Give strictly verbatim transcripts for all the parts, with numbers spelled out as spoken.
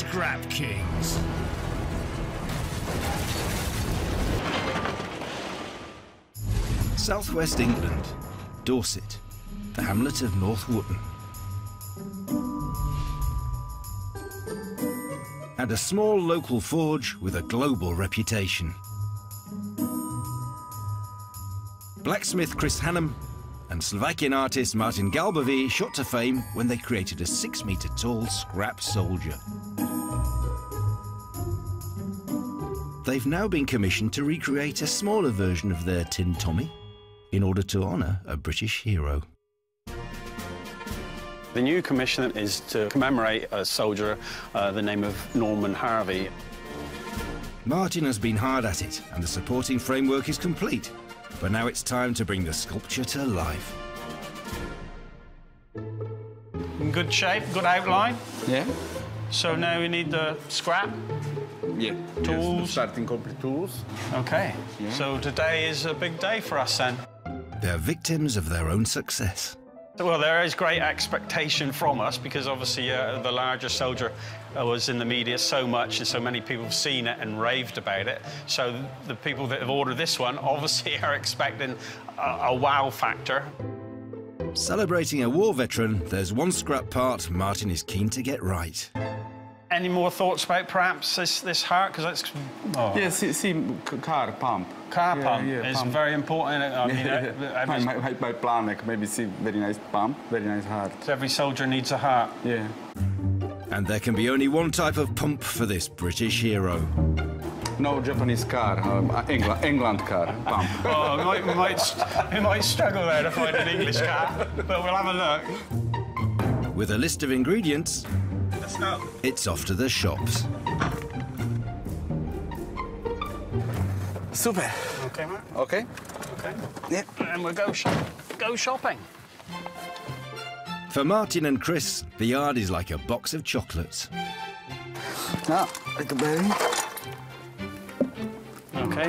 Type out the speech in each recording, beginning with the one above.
Scrap Kings. Southwest England, Dorset, the hamlet of North Wooten. And a small local forge with a global reputation. Blacksmith Chris Hannam and Slovakian artist Martin Galbavy shot to fame when they created a six metre tall scrap soldier. They've now been commissioned to recreate a smaller version of their Tin Tommy in order to honour a British hero. The new commission is to commemorate a soldier, uh, the name of Norman Harvey. Martin has been hard at it, and the supporting framework is complete. But now it's time to bring the sculpture to life. In good shape, good outline. Yeah. So now we need the scrap. Yeah. Tools. Yes, starting complete tools. Okay. Yeah. So today is a big day for us then. They're victims of their own success. Well, there is great expectation from us because obviously uh, the larger soldier uh, was in the media so much and so many people have seen it and raved about it. So the people that have ordered this one obviously are expecting a, a wow factor. Celebrating a war veteran, there's one scrap part Martin is keen to get right. Any more thoughts about perhaps this, this heart? Because that's... Oh. Yes, yeah, see, car pump. Car yeah, pump yeah, is pump. very important. I mean, yeah, yeah. I mean, my, my, my plan, like, maybe see very nice pump, very nice heart. Every soldier needs a heart. Yeah. And there can be only one type of pump for this British hero. No Japanese car, um, England, England car pump. Oh, we might, we might, we might struggle there to find an English car, but we'll have a look. With a list of ingredients, let's go. It's off to the shops. Super. Okay, Mark. Okay. Okay. Yep. And we'll go shop go shopping. For Martin and Chris, the yard is like a box of chocolates. Ah, like a berry. Okay. Okay.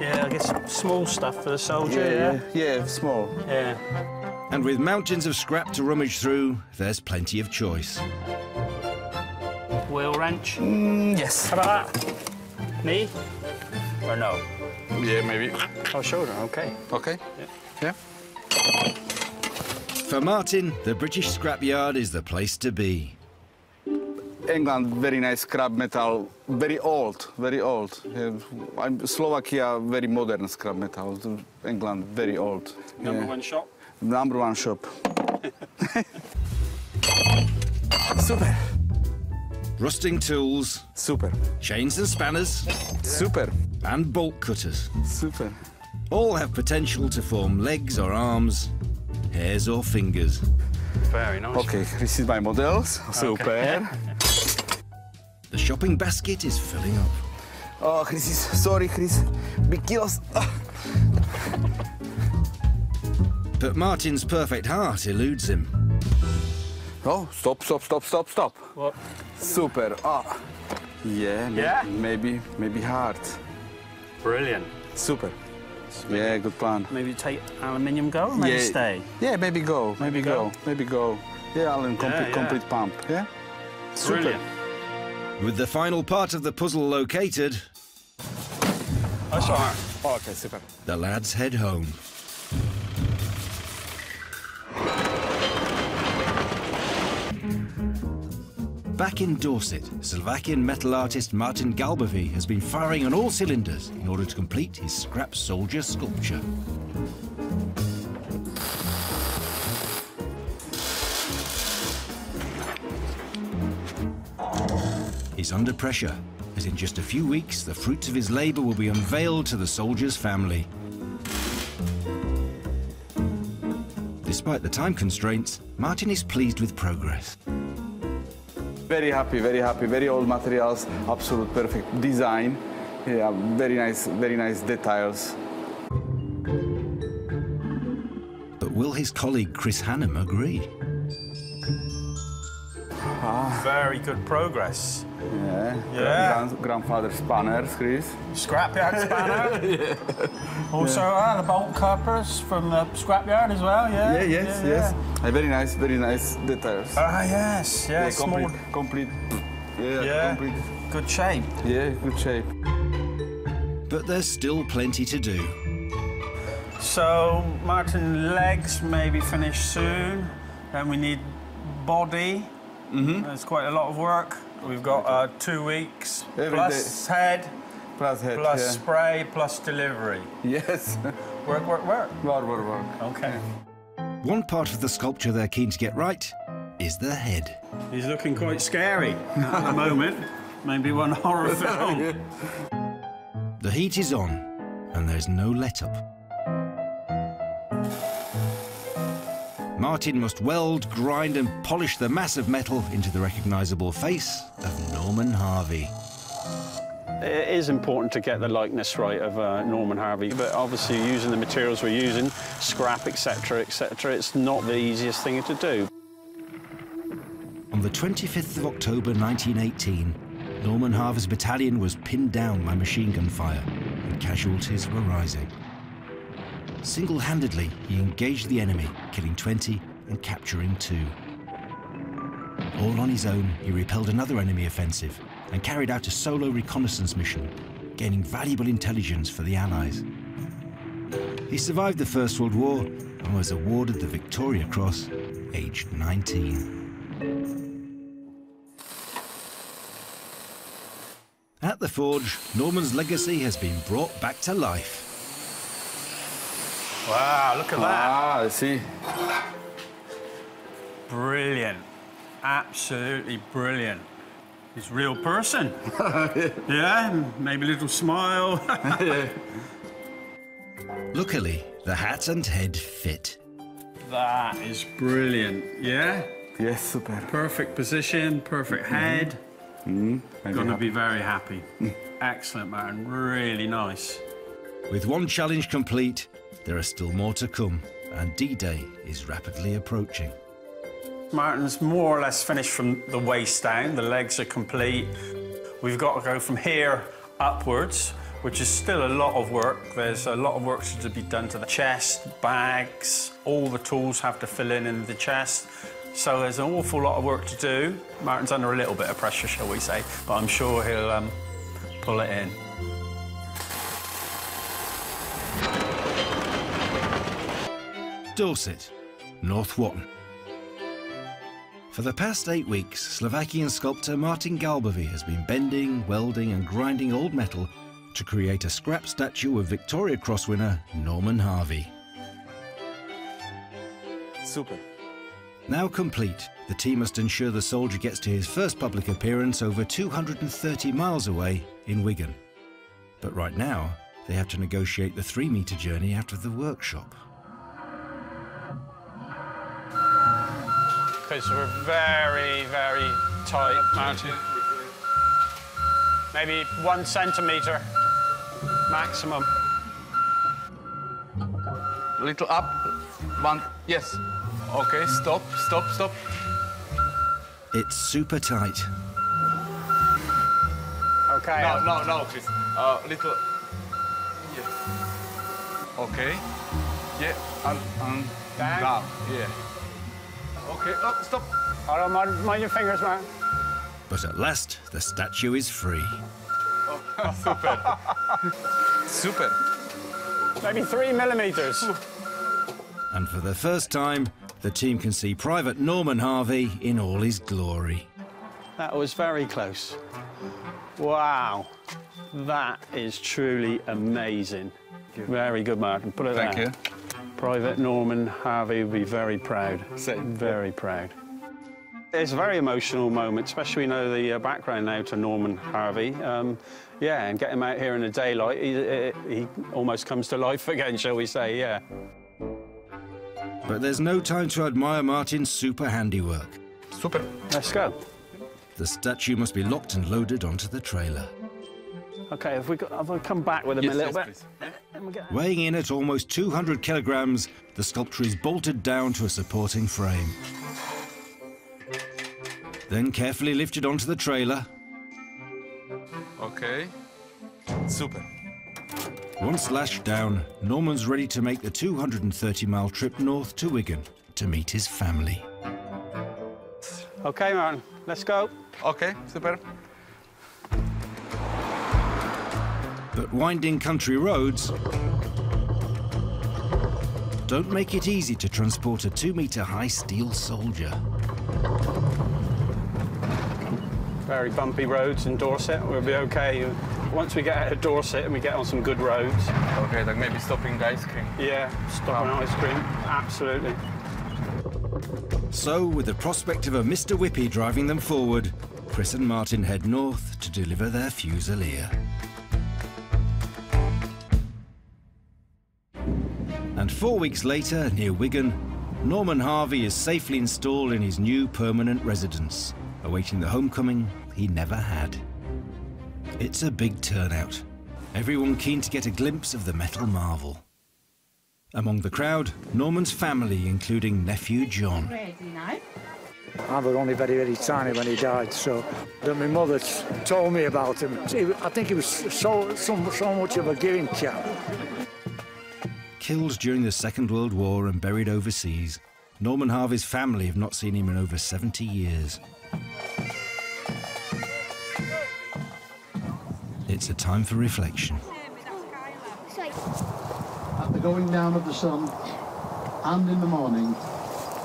Yeah, I guess small stuff for the soldier. Yeah. Yeah, yeah, small. Yeah. And with mountains of scrap to rummage through, there's plenty of choice. Wheel wrench. Mm, yes. How about that? Me? Or no? Yeah, maybe. Oh, shoulder, okay. Okay. Yeah. Yeah. For Martin, the British scrapyard is the place to be. England, very nice scrap metal, very old, very old. Uh, Slovakia, very modern scrap metal. England, very old. Number yeah. one shop? Number one shop. Super. Rusting tools. Super. Chains and spanners. Super. And bolt cutters. Super. All have potential to form legs or arms, hairs or fingers. Very nice. OK, this is my models. Super. Okay. The shopping basket is filling up. Oh, Chris is... Sorry, Chris. Because... But Martin's perfect heart eludes him. Oh, stop, stop, stop, stop, stop. What? Super. Oh. Yeah, yeah. Maybe, maybe hard. Brilliant. Super. Maybe, yeah, good plan. Maybe take aluminium go or maybe yeah. stay? Yeah, maybe go. Maybe, maybe go. go. Maybe go. Yeah, aluminium, yeah, complete, yeah. complete pump. Yeah? Super. Brilliant. With the final part of the puzzle located... That's all right. Oh, OK, super. The lads head home. Back in Dorset, Slovakian metal artist Martin Galbavy has been firing on all cylinders in order to complete his scrap soldier sculpture. He's under pressure, as in just a few weeks, the fruits of his labour will be unveiled to the soldier's family. Despite the time constraints, Martin is pleased with progress. Very happy, very happy, very old materials, absolute perfect design. Yeah, very nice, very nice details. But will his colleague Chris Hannam agree? Ah. Very good progress. Yeah. yeah. Grand grandfather spanners, Chris. Scrapyard spanner. yeah. Also, yeah. Uh, the bolt cutters from the scrapyard as well. Yeah. Yeah. Yes. Yeah, yes. Yeah. Very nice. Very nice details. Ah yes. Yeah. yeah complete. Complete. Yeah, yeah. Be... Good shape. Yeah, good shape. But there's still plenty to do. So, Martin, legs maybe finish soon. Then we need body. Mm-hmm. There's quite a lot of work. We've got uh, two weeks Every plus day. head. Plus head, Plus yeah. spray, plus delivery. Yes. Work, work, work. Work, work, work. OK. One part of the sculpture they're keen to get right is the head. He's looking quite scary at the moment. Maybe one horror film. The heat is on, and there's no let-up. Martin must weld, grind, and polish the massive metal into the recognisable face of Norman Harvey. It is important to get the likeness right of uh, Norman Harvey, but obviously using the materials we're using, scrap, et cetera, et cetera, it's not the easiest thing to do. On the twenty-fifth of October nineteen eighteen, Norman Harvey's battalion was pinned down by machine gun fire, and casualties were rising. Single-handedly, he engaged the enemy, killing twenty and capturing two. All on his own, he repelled another enemy offensive and carried out a solo reconnaissance mission, gaining valuable intelligence for the Allies. He survived the First World War and was awarded the Victoria Cross, aged nineteen. At the forge, Norman's legacy has been brought back to life. Wow, look at that. Ah, I see. Brilliant. Absolutely brilliant. He's a real person. Yeah. Yeah, maybe a little smile. Yeah. Luckily, the hat and head fit. That is brilliant, yeah? Yes, super. Perfect position, perfect mm-hmm. head. Mm-hmm. Gonna be very happy. Excellent, Martin, really nice. With one challenge complete, there are still more to come, and D-Day is rapidly approaching. Martin's more or less finished from the waist down. The legs are complete. We've got to go from here upwards, which is still a lot of work. There's a lot of work to be done to the chest, bags. All the tools have to fill in in the chest. So there's an awful lot of work to do. Martin's under a little bit of pressure, shall we say, but I'm sure he'll um, pull it in. Dorset, North Wooten. For the past eight weeks, Slovakian sculptor Martin Galbavy has been bending, welding and grinding old metal to create a scrap statue of Victoria Cross winner Norman Harvey. Super. Now complete, the team must ensure the soldier gets to his first public appearance over two hundred thirty miles away in Wigan. But right now, they have to negotiate the three-metre journey out of the workshop. Because we're very, very tight, Martin. Maybe one centimetre maximum. A little up, one, yes. OK, stop, stop, stop. It's super tight. OK. No, no, no, Chris. Uh, little, yes. OK. Yeah, and, and down. down, yeah. OK, oh, stop. All right, mind, mind your fingers, man. But at last, the statue is free. Oh, super. Super. Maybe three millimetres. And for the first time, the team can see Private Norman Harvey in all his glory. That was very close. Wow. That is truly amazing. Very good, Martin. Put it there. Thank you. Private Norman Harvey will be very proud. Same. Very proud. It's a very emotional moment, especially we know the background now to Norman Harvey. Um, yeah, and get him out here in the daylight, he, he almost comes to life again, shall we say, yeah. But there's no time to admire Martin's super handiwork. Super. Let's go. The statue must be locked and loaded onto the trailer. OK, have we, got, have we come back with him yes, a little yes, bit? Weighing in at almost two hundred kilograms, the sculpture is bolted down to a supporting frame. Then carefully lifted onto the trailer. OK. Super. Once lashed down, Norman's ready to make the two hundred thirty mile trip north to Wigan to meet his family. OK, Martin, let's go. OK, super. But winding country roads don't make it easy to transport a two-metre-high steel soldier. Very bumpy roads in Dorset. We'll be OK once we get out of Dorset and we get on some good roads. OK, like maybe stopping ice cream. Yeah, stopping oh. ice cream, absolutely. So, with the prospect of a Mister Whippy driving them forward, Chris and Martin head north to deliver their fusilier. And four weeks later, near Wigan, Norman Harvey is safely installed in his new permanent residence, awaiting the homecoming he never had. It's a big turnout, everyone keen to get a glimpse of the metal marvel. Among the crowd, Norman's family, including nephew John. I was only very, very tiny when he died, so then my mother told me about him. I think he was so, so, so much of a giving chap. Killed during the Second World War and buried overseas, Norman Harvey's family have not seen him in over seventy years. It's a time for reflection. At the going down of the sun, and in the morning,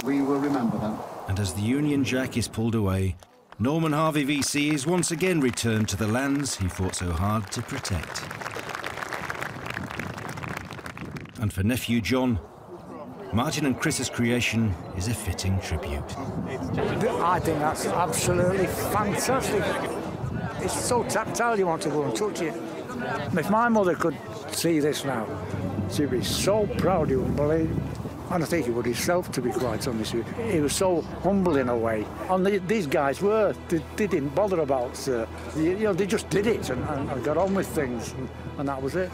we will remember them. And as the Union Jack is pulled away, Norman Harvey V C is once again returned to the lands he fought so hard to protect. And for nephew John, Martin and Chris's creation is a fitting tribute. I think that's absolutely fantastic. It's so tactile, you want to go and touch it. If my mother could see this now, she'd be so proud, you wouldn't believe. And I think he would himself, to be quite honest with you. He was so humble in a way. And the, these guys were. They, they didn't bother about, uh, you know, they just did it and, and got on with things, and, and that was it.